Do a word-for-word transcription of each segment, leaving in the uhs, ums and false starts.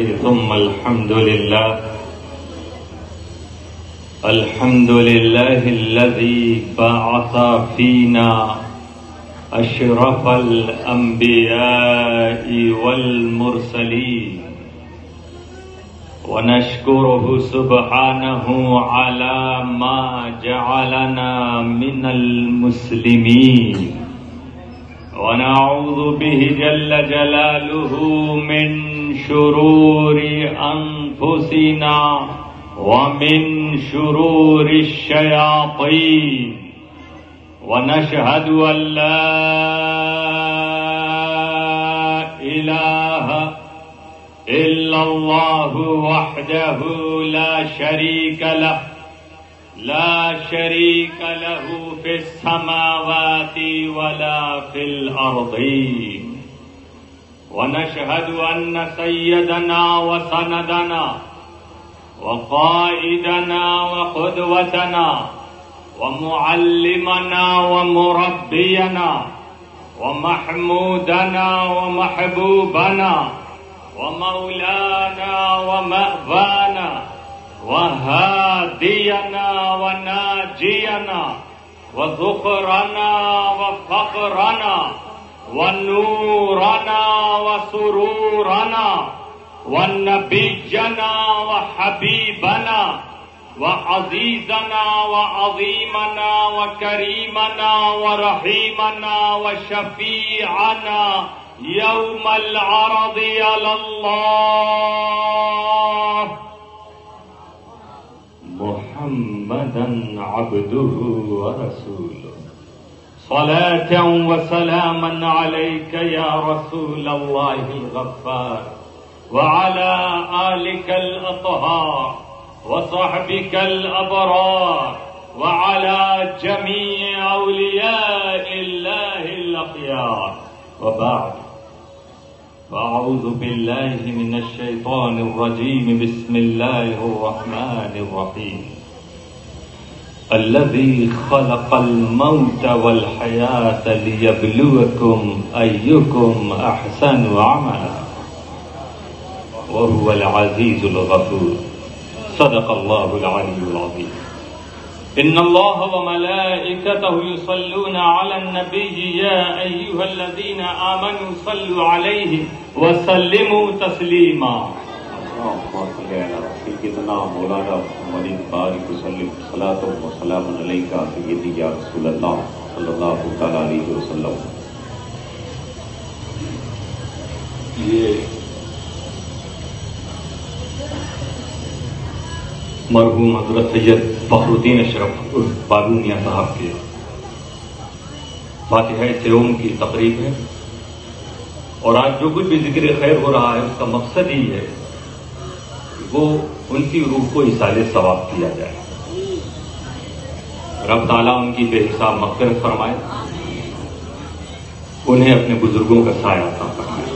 ثم الحمد لله الحمد لله الذي بعث فينا أشرف الأنبياء والمرسلين ونشكره سبحانه على ما جعلنا من المسلمين ونعوذ به جل جلاله من شرور أنفسنا ومن شرور الشياطين ونشهد أن لا إله إلا الله وحده لا شريك له لا شريك له في السماوات ولا في الأرض ونشهد أن سيدنا وسندنا وقائدنا وقدوتنا ومعلمنا ومربينا ومحمودنا ومحبوبنا ومولانا ومأبانا وهادينا وناجينا وذخرنا وفقرنا ونورنا وسرورنا ونبينا وحبيبنا وعزيزنا وعظيمنا وكريمنا ورحيمنا وشفيعنا يوم العرض على الله محمدا عبده ورسوله صلاة وسلاما عليك يا رسول الله الغفار وعلى آلك الأطهار وصحبك الأبرار وعلى جميع أولياء الله الأخيار وبعد فأعوذ بالله من الشيطان الرجيم بسم الله الرحمن الرحيم الذي خلق الموت والحياة ليبلوكم أيكم أحسن عملا وهو العزيز الغفور صدق الله العلي العظيم إن الله وملائكته يصلون على النبي يا أيها الذين آمنوا صلوا عليه وسلموا تسليما سيدنا مولانا محمد بارك وسلم صلاة وسلام عليك سيدي يا رسول الله صلى الله عليه وسلم. मरहूम हजरत सैयद फखरुद्दीन अशरफ उर्फ बाबू मियाँ साहब के फातिहा सेओम की तकरीब है और आज जो कुछ भी जिक्र खैर हो रहा है उसका मकसद ही है वो उनकी रूह को इसाले सवाब किया जाए। रब ताला उनकी बेहिसाब मग़फ़िरत फरमाए, उन्हें अपने बुजुर्गों का साया अता फरमाए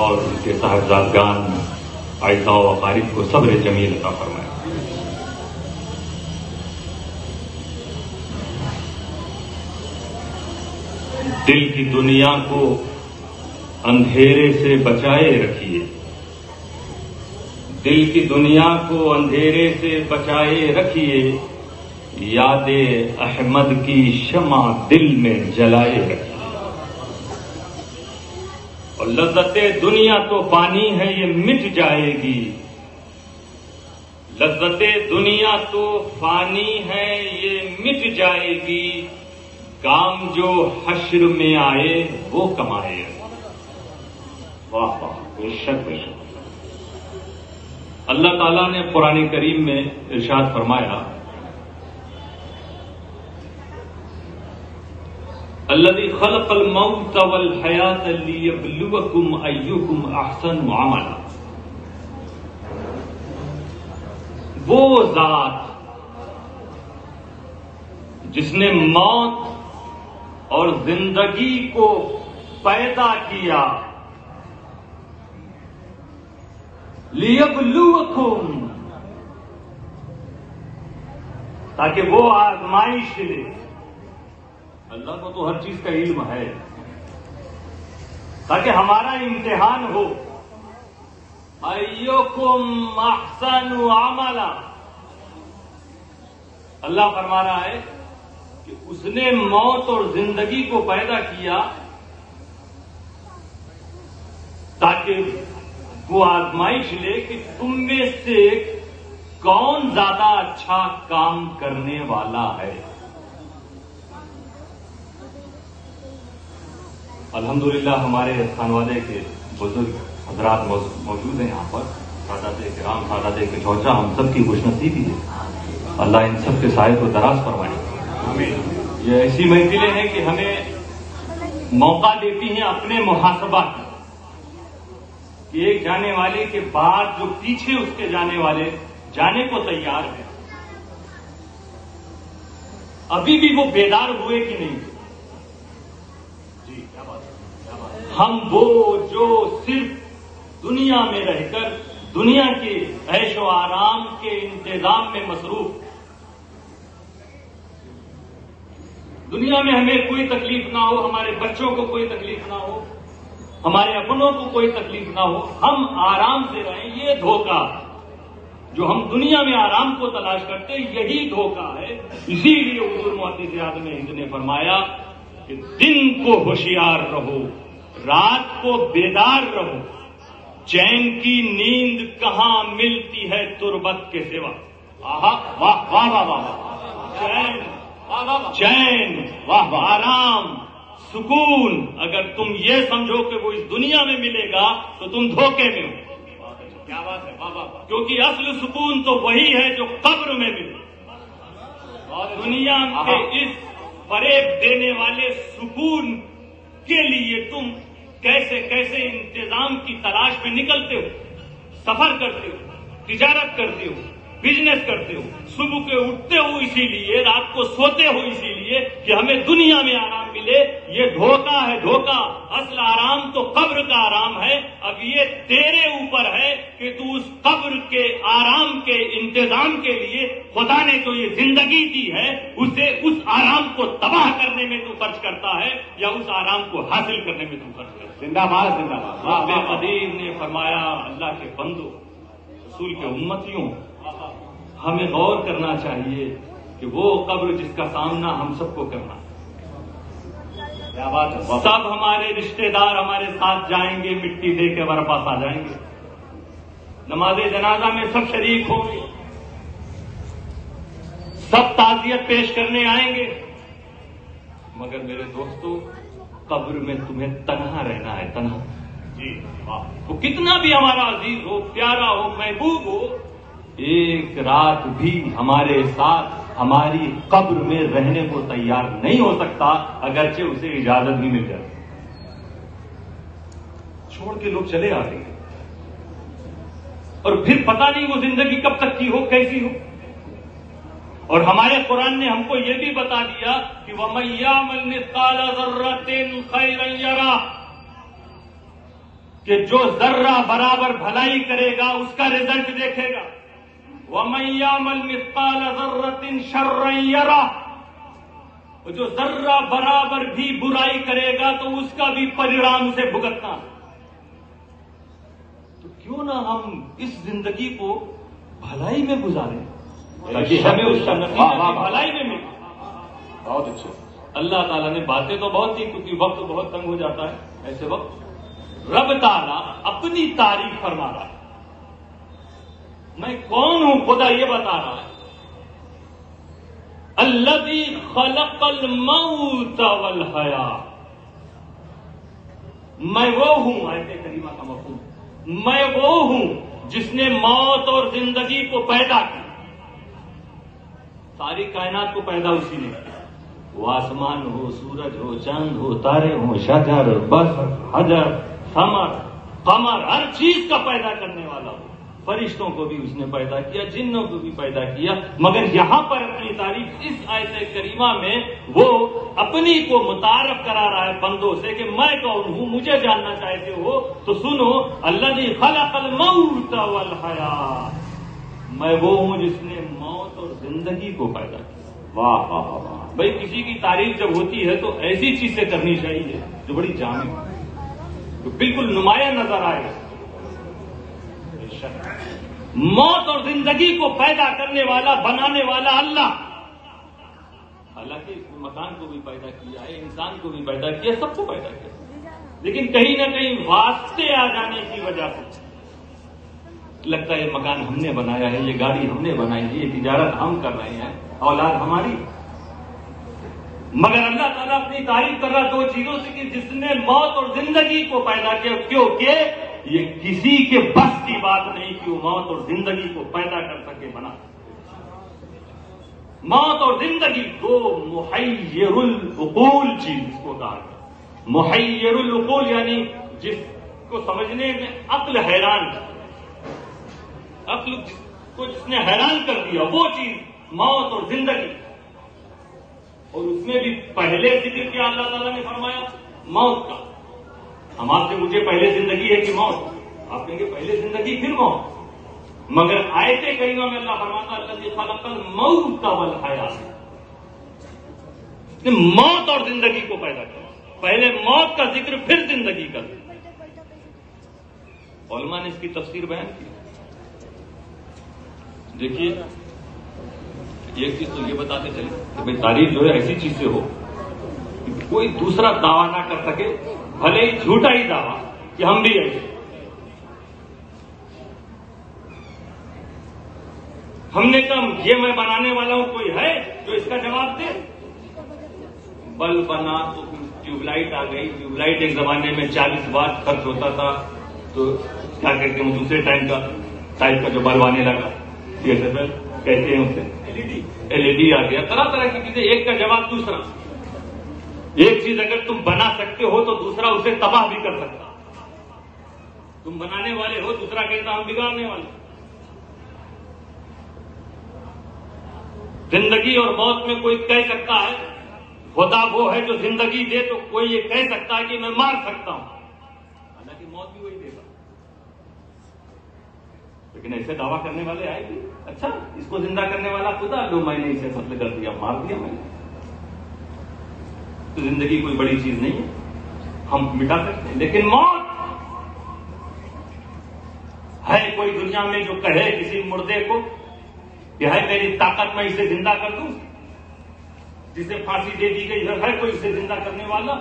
और उनके साहिबजादगान आयता व अक़ारिब को सब्र जमील अता फरमाए। दिल की दुनिया को अंधेरे से बचाए रखिए, दिल की दुनिया को अंधेरे से बचाए रखिए, यादे अहमद की शमा दिल में जलाए रखिए। और लज्जते दुनिया तो पानी है ये मिट जाएगी, लज्जते दुनिया तो फानी है ये मिट जाएगी, काम जो हश्र में आए वो कमाए। वाह वाह, बेशक बेशक। अल्लाह ताला ने कुरान करीम में इरशाद फरमाया, अल्लज़ी ख़लक़ल मौत वल हयात लियब्लुवकुम अय्युकुम अहसनु अमला। वो ज़ात जिसने मौत और जिंदगी को पैदा किया, लियब्लुवकुम, ताकि वो आजमाइश ले। अल्लाह को तो हर चीज का इल्म है, ताकि हमारा इम्तिहान हो, अय्युकुम अहसनु अमला। अल्लाह फरमा रहा है कि उसने मौत और जिंदगी को पैदा किया ताकि वो आजमाइश ले कि तुम में से कौन ज्यादा अच्छा काम करने वाला है। अल्हम्दुलिल्लाह हमारे खानवादे के बुजुर्ग हजरात मौजूद हैं यहाँ पर, सादाते किराम, सादाते के चौचा, हम सब की खुशनसीबी है। अल्लाह इन सब के साए को दराज फरमाए। ये ऐसी महफिलें हैं कि हमें मौका देती हैं अपने मुहासबा का, कि एक जाने वाले के बाद जो पीछे उसके जाने वाले जाने को तैयार है, अभी भी वो बेदार हुए कि नहीं। जी क्या बात है। हम वो जो सिर्फ दुनिया में रहकर दुनिया के ऐशो आराम के इंतजाम में मसरूफ, दुनिया में हमें कोई तकलीफ ना हो, हमारे बच्चों को कोई तकलीफ ना हो, हमारे अपनों को कोई तकलीफ ना हो, हम आराम से रहें, ये धोखा। जो हम दुनिया में आराम को तलाश करते यही धोखा है। इसीलिए हुजूर मुहद्दिस आज़म हिंद ने फरमाया कि दिन को होशियार रहो, रात को बेदार रहो। चैन की नींद कहाँ मिलती है तुरबत के सिवा। आहा वाह वाह वाह वाह, चैन वाह, चैन वाह, आराम, सुकून। अगर तुम ये समझो कि वो इस दुनिया में मिलेगा तो तुम धोखे में हो। क्या बात है, वाह वाह। क्योंकि असल सुकून तो वही है जो कब्र में मिले। और दुनिया के इस फरेब देने वाले सुकून के लिए तुम कैसे कैसे इंतजाम की तलाश में निकलते हो, सफर करते हो, तिजारत करते हो, बिजनेस करते हो, सुबह के उठते हो इसीलिए, रात को सोते हो इसीलिए कि हमें दुनिया में आराम मिले। ये धोखा है, धोखा। असल आराम तो कब्र का आराम है। अब ये तेरे ऊपर है कि तू उस कब्र के आराम के इंतजाम के लिए, खुदा ने तो ये जिंदगी दी है, उसे उस आराम को तबाह करने में तू खर्च करता है या उस आराम को हासिल करने में तू खर्च करता है। जिंदाबाद जिंदाबाद। बाबा कदीर ने फरमाया, अल्लाह के बंदो, रसूल के उम्मतियों, हमें गौर करना चाहिए कि वो कब्र जिसका सामना हम सबको करना है। क्या बात है। सब हमारे रिश्तेदार हमारे साथ जाएंगे, मिट्टी दे के हमारे पास आ जाएंगे, नमाज जनाजा में सब शरीक होंगे, सब ताजियत पेश करने आएंगे। मगर मेरे दोस्तों, कब्र में तुम्हें तन्हा रहना है, तन्हा। जी वाह। तो कितना भी हमारा अजीज हो, प्यारा हो, महबूब हो, एक रात भी हमारे साथ हमारी कब्र में रहने को तैयार नहीं हो सकता, अगरचे उसे इजाजत भी मिल जाती। छोड़ के लोग चले आ रहे हैं और फिर पता नहीं वो जिंदगी कब तक की हो, कैसी हो। और हमारे कुरान ने हमको ये भी बता दिया कि वमन यअमल मिस्काल ज़र्रतिन खैरन यरा, कि जो जर्रा बराबर भलाई करेगा उसका रिजल्ट देखेगा। वमन यअमल मिस्काल ज़र्रतिन शर्रन यरा, जो जर्रा बराबर भी बुराई करेगा तो उसका भी परिणाम उसे भुगतना। तो क्यों ना हम इस जिंदगी को भलाई में गुजारें ताकि हमें उसका नतीजा भलाई में मिले। बहुत अच्छे। अल्लाह ताला ने, बातें तो बहुत थी क्योंकि वक्त बहुत तंग हो जाता है, ऐसे वक्त रब ताला अपनी तारीफ फरमा रहा है। मैं कौन हूं खुदा ये बता रहा है। अल्लज़ी खलक़ल मौत वल हयात, मैं वो हूं, आयत करीमा का मफ़हूम, मैं वो हूं जिसने मौत और जिंदगी को पैदा किया। सारी कायनात को पैदा उसी ने किया। वो आसमान हो, सूरज हो, चांद हो, तारे हो, शजर, बसर, हजर, समर, कमर, हर चीज का पैदा करने वाला हो। फरिश्तों को भी उसने पैदा किया, जिन्नों को भी पैदा किया। मगर यहाँ पर अपनी तारीफ इस आयत करीमा में वो अपनी को मुतारफ करा रहा है बंदों से कि मैं कौन हूँ, मुझे जानना चाहते हो तो सुनो। अल्लज़ी खलक़ल मौत वल हयात, मैं वो हूँ जिसने मौत और जिंदगी को पैदा किया। वाह वाह वाह। भाई किसी की तारीफ जब होती है तो ऐसी चीज से करनी चाहिए जो बड़ी जाने, जो बिल्कुल नुमाया नजर आए। मौत और जिंदगी को पैदा करने वाला, बनाने वाला अल्लाह। हालांकि इसने मकान को भी पैदा किया है, इंसान को भी पैदा किया, सबको पैदा किया, लेकिन कहीं ना कहीं वास्ते आ जाने की वजह से लगता है ये मकान हमने बनाया है, ये गाड़ी हमने बनाई है, ये तिजारत हम कर रहे हैं, औलाद हमारी। मगर अल्लाह ताला अपनी तारीफ कर रहा दो चीजों से कि जिसने मौत और जिंदगी को पैदा किया, क्योंकि ये किसी के बस की बात नहीं कि वो मौत और जिंदगी को पैदा कर सके, बना। मौत और जिंदगी दो मुहैयरुल उकूल चीज को कहा। मुहैयरुल उकूल यानी जिसको समझने में अक्ल हैरान, अक्ल को जिसने हैरान कर दिया, वो चीज मौत और जिंदगी। और उसमें भी पहले जिक्र किया अल्लाह ताला ने, फरमाया मौत का। हम आपसे मुझे पहले जिंदगी है कि मौत, आप कहेंगे पहले जिंदगी फिर मौत। मगर आयते करीमा में अल्लाह फरमाता अल्लाजी खलकल मौत वल हयात, मौत और जिंदगी को पैदा किया। पहले मौत का जिक्र फिर जिंदगी का। उलमा ने इसकी तफसीर बयान की। देखिए एक चीज तो ये बताते चले कि भाई तारीफ जो है ऐसी चीज से हो कि कोई दूसरा दावा ना कर सके, भले ही झूठा ही दावा कि हम भी ऐसे, हमने कम ये मैं बनाने वाला हूं, कोई है जो इसका जवाब दे? बल्ब बना तो ट्यूबलाइट आ गई, ट्यूबलाइट एक जमाने में चालीस वाट खर्च होता था, तो क्या कहते हैं दूसरे टाइम का टाइप का जो बल्ब आने लगा, कहते हैं उसे एलईडी, एलईडी आ गया, तरह तरह की चीजें। एक का जवाब दूसरा। एक चीज अगर तुम बना सकते हो तो दूसरा उसे तबाह भी कर सकता। तुम बनाने वाले हो, दूसरा कहता हम बिगाड़ने वाले। जिंदगी और मौत में कोई कह सकता है, खुदा वो है जो जिंदगी दे, तो कोई ये कह सकता है कि मैं मार सकता हूं, हालांकि मौत भी वही देगा। लेकिन ऐसे दावा करने वाले आए कि अच्छा इसको जिंदा करने वाला खुदा, लो मैंने इसे कत्ल कर दिया, मार दिया मैंने। तो जिंदगी कोई बड़ी चीज नहीं है, हम मिटा सकते हैं। लेकिन मौत है, कोई दुनिया में जो कहे किसी मुर्दे को कि है मेरी ताकत मैं इसे जिंदा कर दूं, जिसे फांसी दे दी गई है कोई इसे जिंदा करने वाला,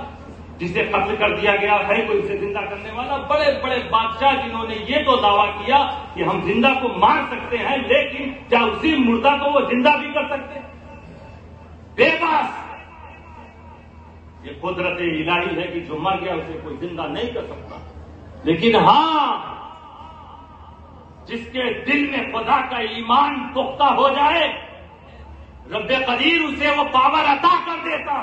जिसे कत्ल कर दिया गया है कोई उसे जिंदा करने वाला। बड़े बड़े बादशाह जिन्होंने ये तो दावा किया कि हम जिंदा को मार सकते हैं, लेकिन क्या उसी मुर्दा को वो जिंदा भी कर सकते? बेबस, ये कुदरत इलाही है कि जो मर गया उसे कोई जिंदा नहीं कर सकता। लेकिन हां, जिसके दिल में खुदा का ईमान पुख्ता हो जाए, रब्बे कदीर उसे वो पावर अता कर देता।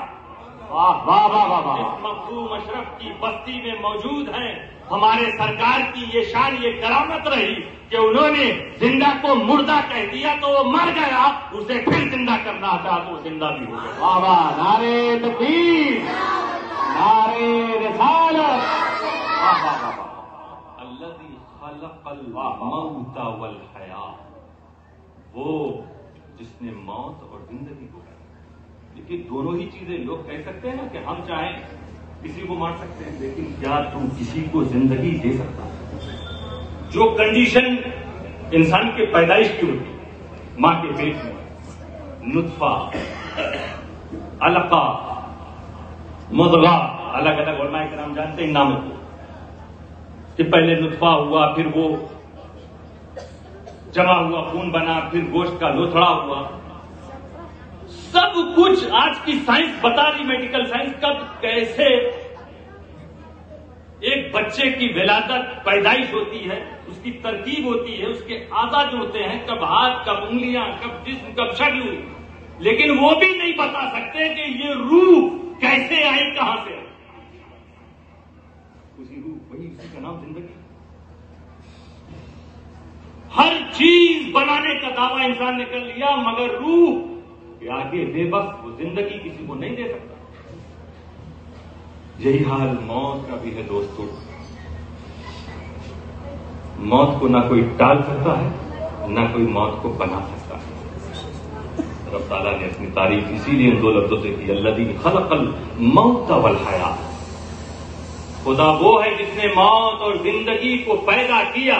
वाह वाह वाह वाह, मखदूम अशरफ की बस्ती में मौजूद है, हमारे सरकार की ये शान, ये करामत रही कि उन्होंने जिंदा को मुर्दा कह दिया, तो वो मर गया, उसे फिर जिंदा करना था तो जिंदा भी हो गया। वाह वाह, नारे तकबीर, नारे रिसालत, वाह वाह वाह वाह। अल्लज़ी खलक़ल मौत वल हयात, वो जिसने मौत और जिंदगी को। देखिए दोनों ही चीजें, लोग कह सकते हैं ना कि हम चाहें किसी को मार सकते हैं, लेकिन क्या तुम किसी को जिंदगी दे सकता हो? जो कंडीशन इंसान के पैदाइश की होती, मां के पेट में नुत्फा, अलका, मुद्गा, अलग अलग उलमा के नाम जानते हैं नामों को, कि पहले नुत्फा हुआ, फिर वो जमा हुआ, खून बना, फिर गोश्त का लोथड़ा हुआ। सब कुछ आज की साइंस बता रही, मेडिकल साइंस, कब कैसे एक बच्चे की विलादत, पैदाइश होती है, उसकी तरकीब होती है, उसके आधा जुड़ते हैं, कब हाथ, कब उंगलियां, कब जिस्म, कब शरीर। लेकिन वो भी नहीं बता सकते कि ये रूह कैसे आई, कहां से आई। उसी रूह, वही, उसी का नाम जिंदगी। हर चीज बनाने का दावा इंसान ने कर लिया, मगर रूह आगे बेबस, वो जिंदगी किसी को नहीं दे सकता। यही हाल मौत का भी है दोस्तों। मौत को ना कोई टाल सकता है, ना कोई मौत को बना सकता है। रब ताला ने अपनी तारीफ इसीलिए इन दो लफ्जों से की, अल्लज़ी खलक़ल मौत वल हयात, खुदा वो है जिसने मौत और जिंदगी को पैदा किया।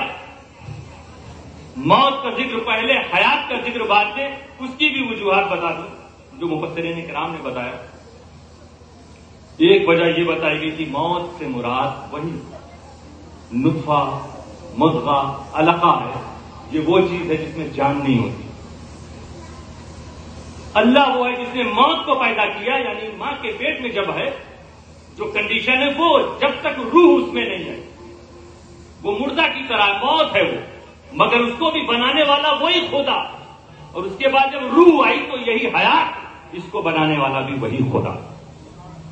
मौत का जिक्र पहले, हयात का जिक्र बाद में। उसकी भी वजूहात बता दूं जो मुफस्सिरीन किराम ने बताया। एक वजह यह बताई गई कि मौत से मुराद वही नुतफा, मुद्गा, अलका है। ये वो चीज है जिसमें जान नहीं होती। अल्लाह वो है जिसने मौत को पैदा किया, यानी मां के पेट में जब है, जो कंडीशन है वो, जब तक रूह उसमें नहीं है वो मुर्दा की तरह मौत है वो, मगर उसको भी बनाने वाला वही खुदा। और उसके बाद जब रूह आई तो यही हयात, इसको बनाने वाला भी वही खुदा।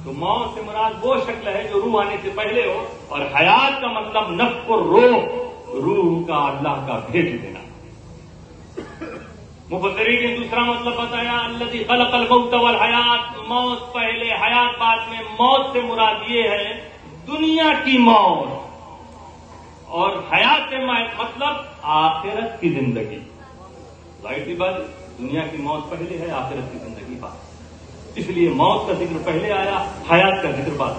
तो मौत से मुराद वो शक्ल है जो रूह आने से पहले हो, और हयात का मतलब नफ्स को रोह, रूह का अल्लाह का भेज देना। मुफस्सिरीन ने दूसरा मतलब बताया, अल्लज़ी खलक़ल मौत वल हयात, मौत पहले हयात बाद में। मौत से मुराद ये है दुनिया की मौत, और हयात से मतलब आखिरत की जिंदगी। जाहिर सी बात, दुनिया की मौत पहले है, आखिरत की जिंदगी बाद। इसलिए मौत का जिक्र पहले आया, हयात का जिक्र बाद।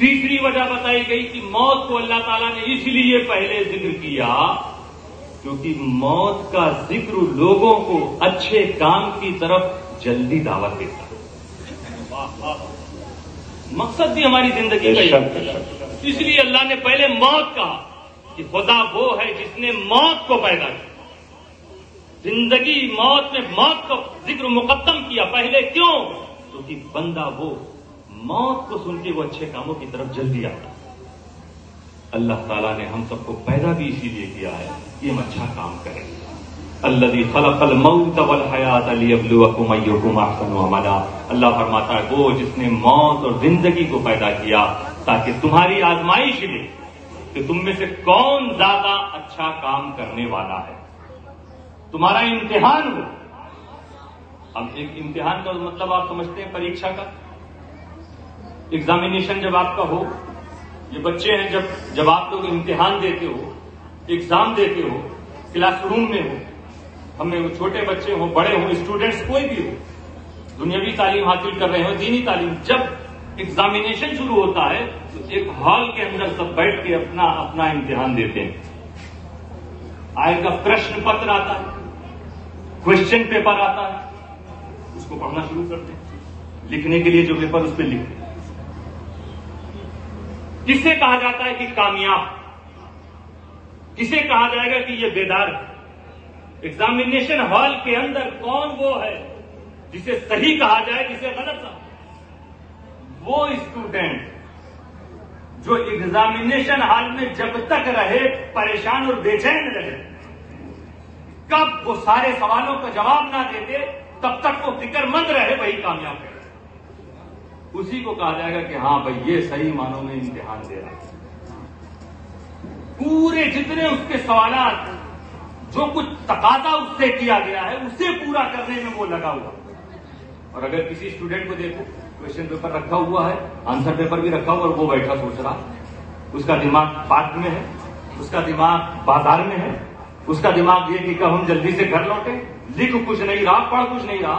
तीसरी वजह बताई गई कि मौत को अल्लाह ताला ने इसलिए पहले जिक्र किया क्योंकि मौत का जिक्र लोगों को अच्छे काम की तरफ जल्दी दावत देता है। मकसद भी हमारी जिंदगी का है, इसलिए अल्लाह ने पहले मौत कहा कि खुदा वो है जिसने मौत को पैदा किया। जिंदगी मौत में मौत का जिक्र मुकद्दम किया पहले, क्यों? क्योंकि तो बंदा वो मौत को सुन के वो अच्छे कामों की तरफ जल्दी आता। अल्लाह ताला ने हम सबको पैदा भी इसीलिए किया है कि हम अच्छा काम करें। अल्लज़ी खलक़ल मौत वल हयात लियब्लुवकुम अय्युकुम अहसनु अमला। अल्लाह फरमाता है वो जिसने मौत और जिंदगी को पैदा किया ताकि तुम्हारी आजमाइश ले कि तुम में से कौन ज्यादा अच्छा काम करने वाला है, तुम्हारा इम्तिहान हो। अब एक इम्तिहान का मतलब आप समझते हैं परीक्षा का, एग्जामिनेशन जब आपका हो। ये बच्चे हैं, जब जब आप लोग इम्तिहान देते हो, एग्जाम देते हो, क्लासरूम में हो, हमें वो छोटे बच्चे हों, बड़े हों, स्टूडेंट्स कोई भी हो, दुनियावी तालीम हासिल कर रहे हो, दीनी तालीम, जब एग्जामिनेशन शुरू होता है तो एक हॉल के अंदर सब बैठ के अपना अपना इम्तिहान देते हैं। आय का प्रश्न पत्र आता है, क्वेश्चन पेपर आता है, उसको पढ़ना शुरू करते हैं, लिखने के लिए जो पेपर उस पर लिखते हैं। किसे कहा जाता है कि कामयाब, किसे कहा जाएगा कि ये बेदार है। एग्जामिनेशन हॉल के अंदर कौन वो है जिसे सही कहा जाए, जिसे गलत कहा। वो स्टूडेंट जो एग्जामिनेशन हॉल में जब तक रहे परेशान और बेचैन रहे, कब वो सारे सवालों का जवाब ना देते तब तक वो फिक्रमंद रहे, वही कामयाब है। उसी को कहा जाएगा कि हाँ भाई ये सही मानों में इम्तिहान दे रहा है। पूरे जितने उसके सवालात, जो कुछ तकादा उससे किया गया है, उसे पूरा करने में वो लगा हुआ। और अगर किसी स्टूडेंट को देखो, क्वेश्चन पेपर रखा हुआ है, आंसर पेपर भी रखा हुआ, और वो बैठा सोच रहा। उसका दिमाग पार्क में है, उसका दिमाग बाजार में है, उसका दिमाग ये कि कब हम जल्दी से घर लौटे, लिख कुछ नहीं रहा, पढ़ कुछ नहीं रहा।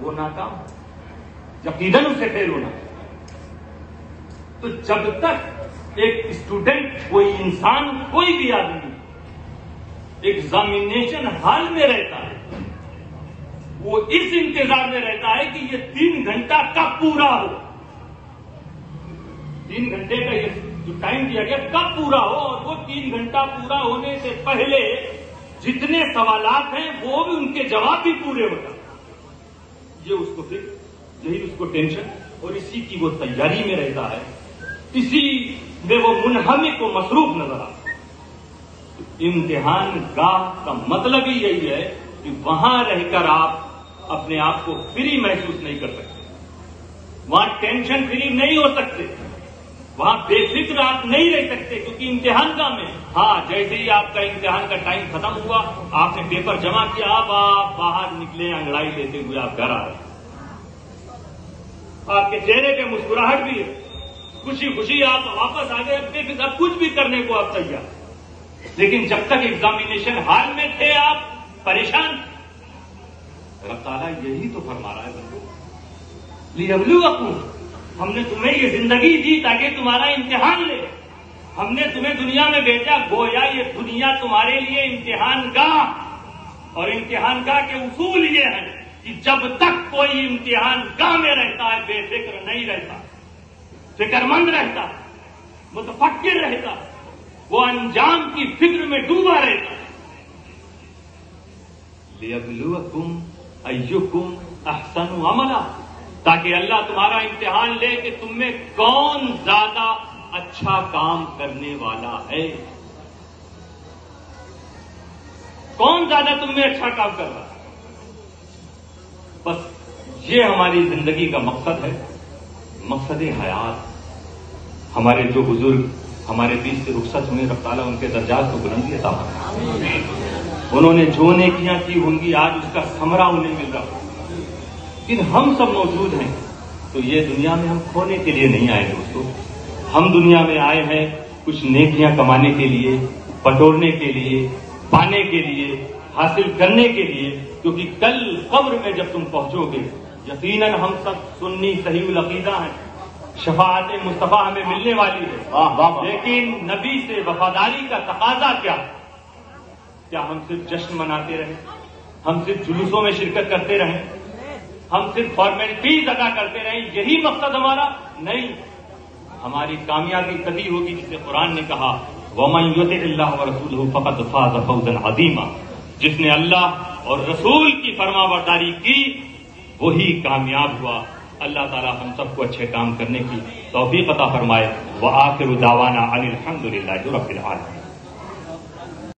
वो नाकाम, यकीनन उसे फेल होना। तो जब तक एक स्टूडेंट, कोई इंसान, कोई भी आदमी एग्जामिनेशन हॉल में रहता है, वो इस इंतजार में रहता है कि ये तीन घंटा कब पूरा हो, तीन घंटे का ये जो टाइम दिया गया कब पूरा हो। और वो तीन घंटा पूरा होने से पहले जितने सवालात हैं वो भी, उनके जवाब भी पूरे हो जाते। ये उसको फिर यही उसको टेंशन, और इसी की वो तैयारी में रहता है, इसी में वो मुनहमिक व मसरूफ नजर आता है। इम्तिहान गाह का मतलब ही यही है कि वहां रहकर आप अपने आप को फ्री महसूस नहीं कर सकते, वहां टेंशन फ्री नहीं हो सकते, वहां बेफिक्र आप नहीं रह सकते क्योंकि इम्तिहान का में। हाँ, जैसे ही आपका इम्तिहान का टाइम खत्म हुआ, आपने पेपर जमा किया, अब आप बाहर निकले अंगड़ाई लेते हुए आप घर आ रहे। आपके चेहरे पे मुस्कुराहट भी है, खुशी खुशी आप वापस आ गए, बेफिक्र, कुछ भी करने को आप तैयार। लेकिन जब तक एग्जामिनेशन हॉल में थे आप परेशान। ताला यही तो फरमा रहा है बंदो, हमने तुम्हें ये जिंदगी दी ताकि तुम्हारा इम्तिहान ले। हमने तुम्हें दुनिया में भेजा गोया ये दुनिया तुम्हारे लिए इम्तिहान गाह, और इम्तिहान गाह के उसूल ये हैं कि जब तक कोई इम्तिहान गाह में रहता है बेफिक्र नहीं रहता, फिक्रमंद रहता, मुतफक्किर रहता, वो अंजाम की फिक्र में डूबा रहता। लियब्लुवकुम अय्युकुम अहसनु अमला, ताकि अल्लाह तुम्हारा इम्तिहान ले कि तुम में कौन ज्यादा अच्छा काम करने वाला है, कौन ज्यादा तुम में अच्छा काम कर रहा है। बस ये हमारी जिंदगी का मकसद है, मकसद हयात। हमारे जो बुजुर्ग हमारे बीच से रुखसत हुए, रब ताला उनके दर्जात को बुलंदी अता फरमाए। उन्होंने जो नेकियां की होंगी आज उसका समरा उन्हें मिल रहा है। इन हम सब मौजूद हैं तो ये दुनिया में हम खोने के लिए नहीं आए दोस्तों, हम दुनिया में आए हैं कुछ नेकियां कमाने के लिए, बटोरने के लिए, पाने के लिए, हासिल करने के लिए, क्योंकि कल कब्र में जब तुम पहुंचोगे यकीनन हम सब सुन्नी सहीउल अकीदा हैं, शफाअत मुस्तफा हमें मिलने वाली है। वाह वाह। लेकिन नबी से वफादारी का तकाजा क्या? क्या हम सिर्फ जश्न मनाते रहे, हम सिर्फ जुलूसों में शिरकत करते रहे, हम सिर्फ फॉर्मेलिटीज अदा करते रहे, यही मकसद हमारा नहीं। हमारी कामयाबी तभी होगी जिसे कुरान ने कहा वमन युतिल्लाह व रसूलहु फकद फाज़ फौज़न अज़ीमा, जिसने अल्लाह और रसूल की फरमाबरदारी की वही कामयाब हुआ। अल्लाह ताला हम सबको अच्छे काम करने की तौफीक अता फरमाए। व आखिरु दावाना अनिल हम्दुलिल्लाहि रब्बिल आलमीन।